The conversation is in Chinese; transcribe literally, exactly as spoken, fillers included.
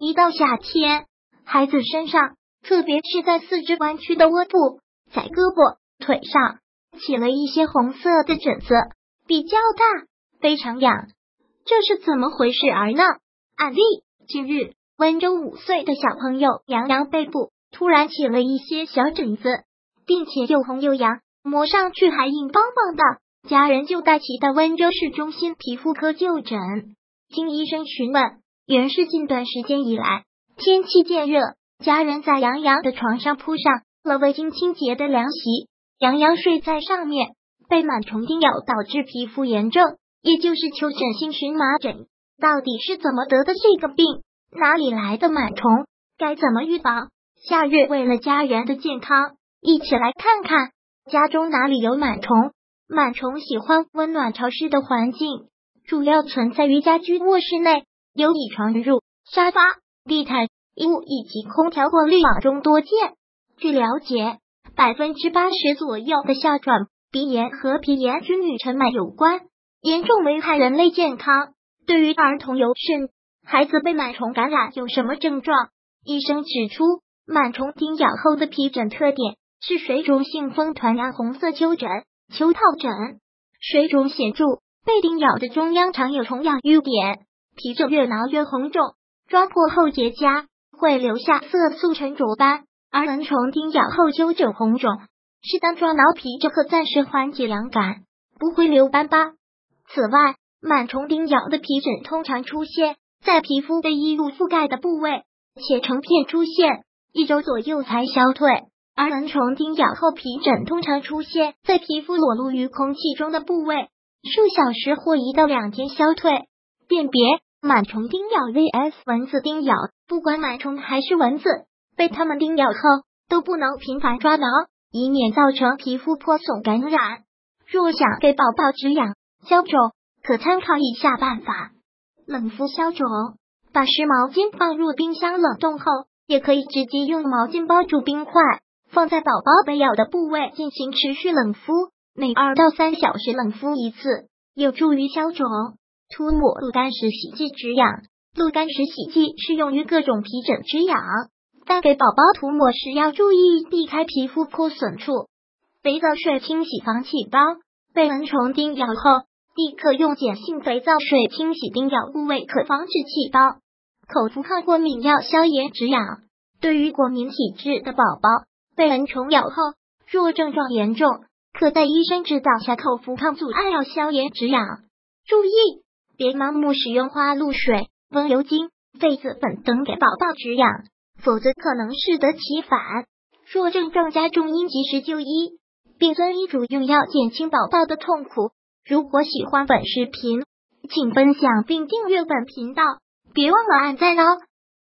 一到夏天，孩子身上，特别是在四肢弯曲的窝部，在胳膊、腿上起了一些红色的疹子，比较大，非常痒。这是怎么回事儿呢？案例：近日，温州五岁的小朋友洋洋背部突然起了一些小疹子，并且又红又痒，摸上去还硬邦邦的。家人就带其到温州市中心皮肤科就诊。经医生询问，原是近段时间以来天气渐热，家人在洋洋的床上铺上了未经清洁的凉席，洋洋睡在上面，被螨虫叮咬导致皮肤炎症，也就是丘疹性荨麻疹。到底是怎么得的这个病？哪里来的螨虫？该怎么预防？夏日为了家人的健康，一起来看看家中哪里有螨虫。螨虫喜欢温暖潮湿的环境，主要存在于家居卧室内，由以床褥、沙发、地毯、衣物以及空调过滤网中多见。据了解， 百分之八十 左右的哮喘、鼻炎和皮炎均与尘螨有关，严重危害人类健康。对于儿童尤甚，孩子被螨虫感染有什么症状？医生指出，螨虫叮咬后的皮疹特点是水肿性风团样红色丘疹、丘疱疹，水肿显著，被叮咬的中央常有虫样瘀点，皮疹越挠越红肿，抓破后结痂，会留下色素沉着斑。而蚊虫叮咬后丘疹红肿，适当抓挠皮疹可暂时缓解痒感，不会留斑疤。此外，螨虫叮咬的皮疹通常出现在皮肤被衣物覆盖的部位，且成片出现。一周左右才消退，而蚊虫叮咬后皮疹通常出现在皮肤裸露于空气中的部位，数小时或一到两天消退。辨别螨虫叮咬 versus 蚊子叮咬，不管螨虫还是蚊子，被它们叮咬后都不能频繁抓挠，以免造成皮肤破损感染。若想给宝宝止痒消肿，可参考以下办法：冷敷消肿，把湿毛巾放入冰箱冷冻后，也可以直接用毛巾包住冰块，放在宝宝被咬的部位进行持续冷敷，每二到三小时冷敷一次，有助于消肿。涂抹鹿肝石洗剂止痒，鹿肝石洗剂适用于各种皮疹止痒，但给宝宝涂抹时要注意避开皮肤破损处。肥皂水清洗防起包，被蚊虫叮咬后，立刻用碱性肥皂水清洗叮咬部位，可防止起包。口服抗过敏药消炎止痒，对于过敏体质的宝宝，被蚊虫咬后，若症状严重，可在医生指导下口服抗组胺药消炎止痒。注意，别盲目使用花露水、风油精、痱子粉等给宝宝止痒，否则可能适得其反。若症状加重，应及时就医，并遵医嘱用药，减轻宝宝的痛苦。如果喜欢本视频，请分享并订阅本频道。别忘了按赞哦！